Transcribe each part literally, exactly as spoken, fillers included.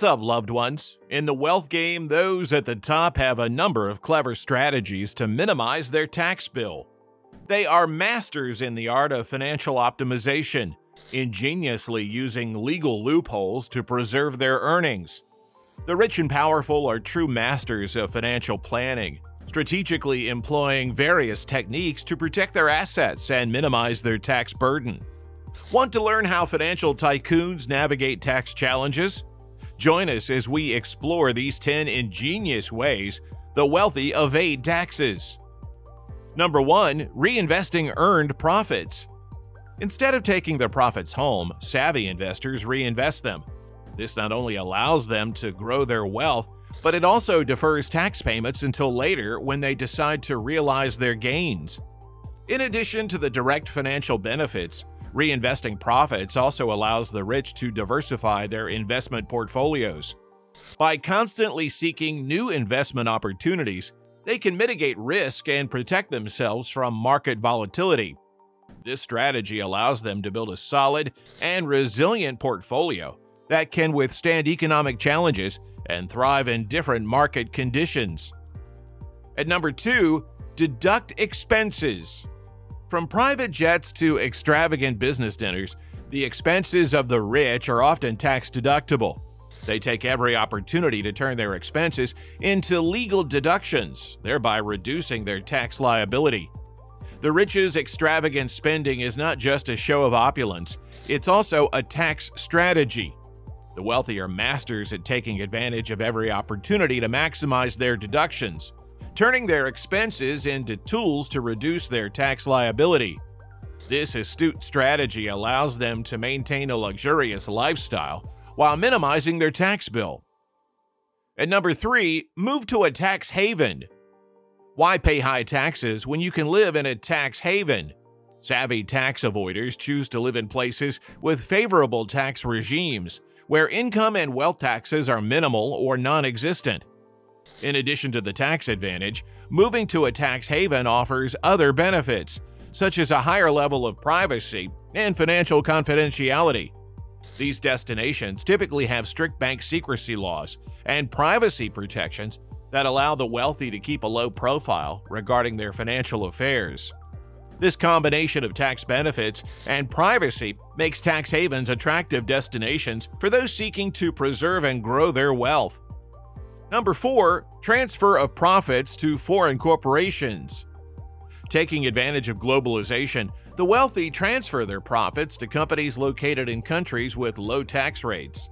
What's up, loved ones? In the wealth game, those at the top have a number of clever strategies to minimize their tax bill. They are masters in the art of financial optimization, ingeniously using legal loopholes to preserve their earnings. The rich and powerful are true masters of financial planning, strategically employing various techniques to protect their assets and minimize their tax burden. Want to learn how financial tycoons navigate tax challenges? Join us as we explore these ten ingenious ways the wealthy evade taxes. Number one. Reinvesting earned profits. Instead of taking their profits home, savvy investors reinvest them. This not only allows them to grow their wealth, but it also defers tax payments until later when they decide to realize their gains. In addition to the direct financial benefits, reinvesting profits also allows the rich to diversify their investment portfolios. By constantly seeking new investment opportunities, they can mitigate risk and protect themselves from market volatility. This strategy allows them to build a solid and resilient portfolio that can withstand economic challenges and thrive in different market conditions. At number two, deduct expenses. From private jets to extravagant business dinners, the expenses of the rich are often tax-deductible. They take every opportunity to turn their expenses into legal deductions, thereby reducing their tax liability. The rich's extravagant spending is not just a show of opulence, it's also a tax strategy. The wealthy are masters at taking advantage of every opportunity to maximize their deductions, turning their expenses into tools to reduce their tax liability. This astute strategy allows them to maintain a luxurious lifestyle while minimizing their tax bill. At number three, move to a tax haven. Why pay high taxes when you can live in a tax haven? Savvy tax avoiders choose to live in places with favorable tax regimes, where income and wealth taxes are minimal or non-existent. In addition to the tax advantage, moving to a tax haven offers other benefits, such as a higher level of privacy and financial confidentiality. These destinations typically have strict bank secrecy laws and privacy protections that allow the wealthy to keep a low profile regarding their financial affairs. This combination of tax benefits and privacy makes tax havens attractive destinations for those seeking to preserve and grow their wealth. Number four. Transfer of profits to foreign corporations. Taking advantage of globalization, the wealthy transfer their profits to companies located in countries with low tax rates.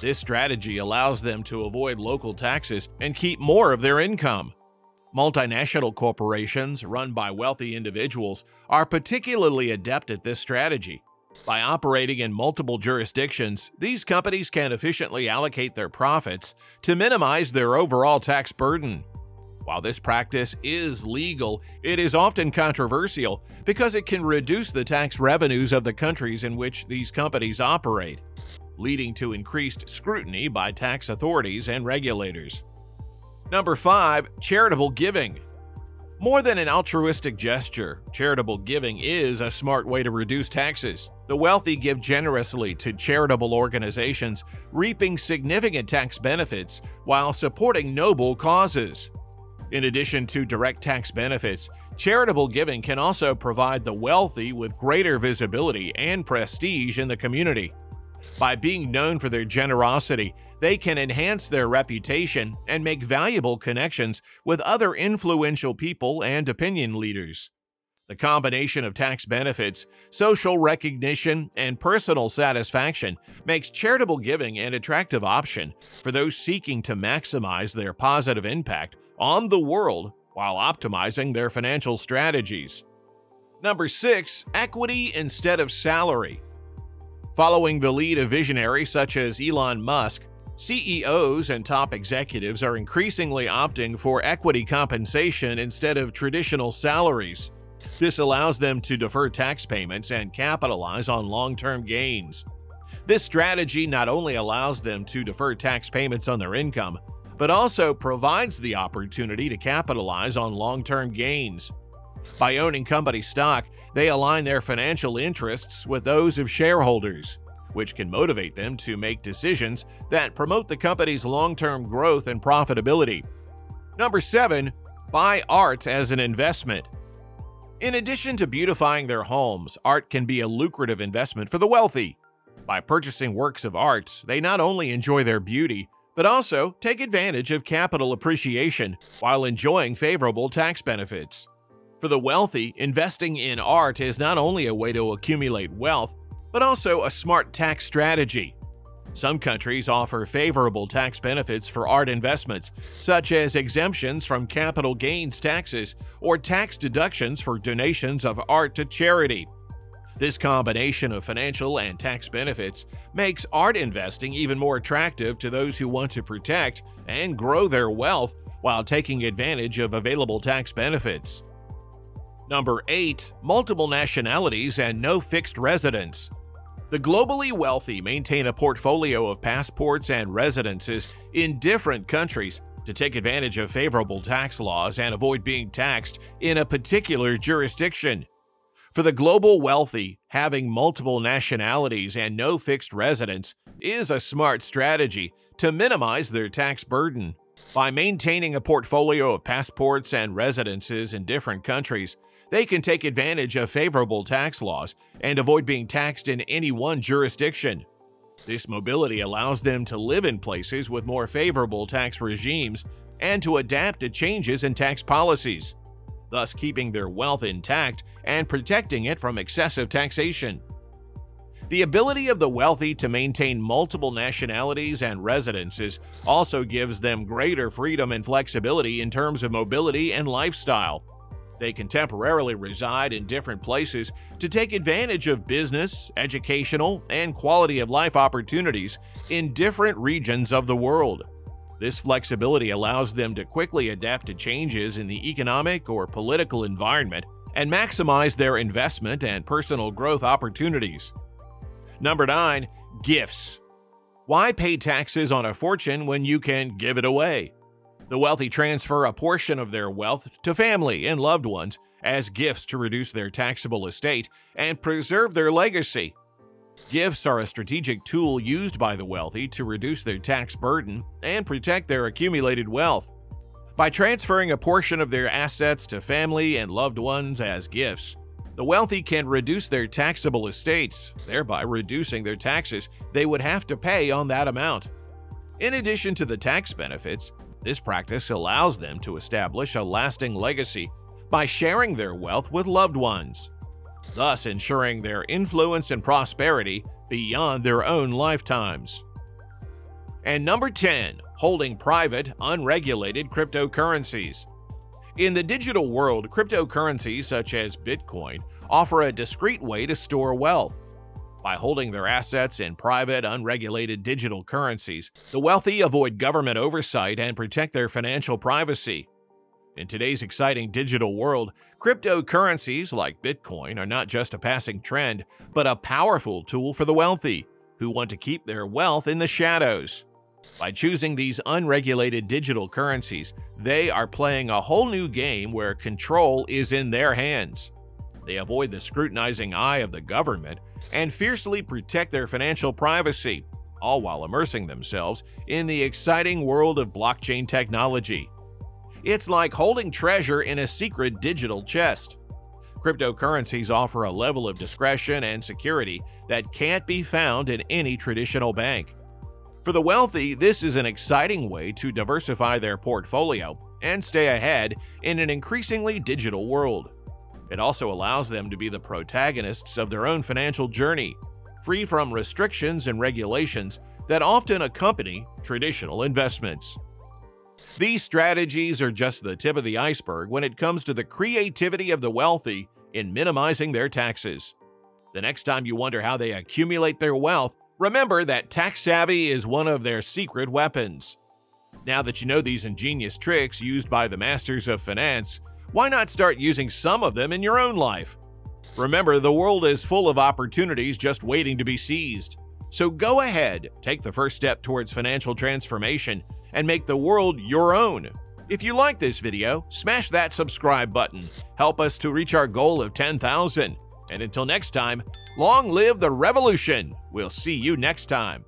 This strategy allows them to avoid local taxes and keep more of their income. Multinational corporations run by wealthy individuals are particularly adept at this strategy. By operating in multiple jurisdictions, these companies can efficiently allocate their profits to minimize their overall tax burden. While this practice is legal, it is often controversial because it can reduce the tax revenues of the countries in which these companies operate, leading to increased scrutiny by tax authorities and regulators. Number five. Charitable giving. More than an altruistic gesture, charitable giving is a smart way to reduce taxes. The wealthy give generously to charitable organizations, reaping significant tax benefits while supporting noble causes. In addition to direct tax benefits, charitable giving can also provide the wealthy with greater visibility and prestige in the community. By being known for their generosity, they can enhance their reputation and make valuable connections with other influential people and opinion leaders. The combination of tax benefits, social recognition, and personal satisfaction makes charitable giving an attractive option for those seeking to maximize their positive impact on the world while optimizing their financial strategies. Number six. Equity instead of salary. Following the lead of visionaries such as Elon Musk, C E Os and top executives are increasingly opting for equity compensation instead of traditional salaries. This allows them to defer tax payments and capitalize on long-term gains. This strategy not only allows them to defer tax payments on their income, but also provides the opportunity to capitalize on long-term gains. By owning company stock, they align their financial interests with those of shareholders, which can motivate them to make decisions that promote the company's long-term growth and profitability. Number seven. Buy art as an investment. In addition to beautifying their homes, art can be a lucrative investment for the wealthy. By purchasing works of art, they not only enjoy their beauty, but also take advantage of capital appreciation while enjoying favorable tax benefits. For the wealthy, investing in art is not only a way to accumulate wealth, but also a smart tax strategy. Some countries offer favorable tax benefits for art investments, such as exemptions from capital gains taxes or tax deductions for donations of art to charity. This combination of financial and tax benefits makes art investing even more attractive to those who want to protect and grow their wealth while taking advantage of available tax benefits. Number eight. Multiple nationalities and no fixed residence. The globally wealthy maintain a portfolio of passports and residences in different countries to take advantage of favorable tax laws and avoid being taxed in a particular jurisdiction. For the global wealthy, having multiple nationalities and no fixed residence is a smart strategy to minimize their tax burden. By maintaining a portfolio of passports and residences in different countries, they can take advantage of favorable tax laws and avoid being taxed in any one jurisdiction. This mobility allows them to live in places with more favorable tax regimes and to adapt to changes in tax policies, thus keeping their wealth intact and protecting it from excessive taxation. The ability of the wealthy to maintain multiple nationalities and residences also gives them greater freedom and flexibility in terms of mobility and lifestyle. They can temporarily reside in different places to take advantage of business, educational, and quality of life opportunities in different regions of the world. This flexibility allows them to quickly adapt to changes in the economic or political environment and maximize their investment and personal growth opportunities. Number nine. Gifts. Why pay taxes on a fortune when you can give it away? The wealthy transfer a portion of their wealth to family and loved ones as gifts to reduce their taxable estate and preserve their legacy. Gifts are a strategic tool used by the wealthy to reduce their tax burden and protect their accumulated wealth. By transferring a portion of their assets to family and loved ones as gifts, the wealthy can reduce their taxable estates, thereby reducing their taxes they would have to pay on that amount. In addition to the tax benefits, this practice allows them to establish a lasting legacy by sharing their wealth with loved ones, thus ensuring their influence and prosperity beyond their own lifetimes. And number ten. Holding private, unregulated cryptocurrencies. In the digital world, cryptocurrencies such as Bitcoin offer a discreet way to store wealth. By holding their assets in private, unregulated digital currencies, the wealthy avoid government oversight and protect their financial privacy. In today's exciting digital world, cryptocurrencies like Bitcoin are not just a passing trend, but a powerful tool for the wealthy who want to keep their wealth in the shadows. By choosing these unregulated digital currencies, they are playing a whole new game where control is in their hands. They avoid the scrutinizing eye of the government and fiercely protect their financial privacy, all while immersing themselves in the exciting world of blockchain technology. It's like holding treasure in a secret digital chest. Cryptocurrencies offer a level of discretion and security that can't be found in any traditional bank. For the wealthy, this is an exciting way to diversify their portfolio and stay ahead in an increasingly digital world. It also allows them to be the protagonists of their own financial journey, free from restrictions and regulations that often accompany traditional investments. These strategies are just the tip of the iceberg when it comes to the creativity of the wealthy in minimizing their taxes. The next time you wonder how they accumulate their wealth, remember that tax savvy is one of their secret weapons. Now that you know these ingenious tricks used by the masters of finance, why not start using some of them in your own life? Remember, the world is full of opportunities just waiting to be seized. So go ahead, take the first step towards financial transformation and make the world your own. If you like this video, smash that subscribe button. Help us to reach our goal of ten thousand. And until next time, long live the revolution. We'll see you next time.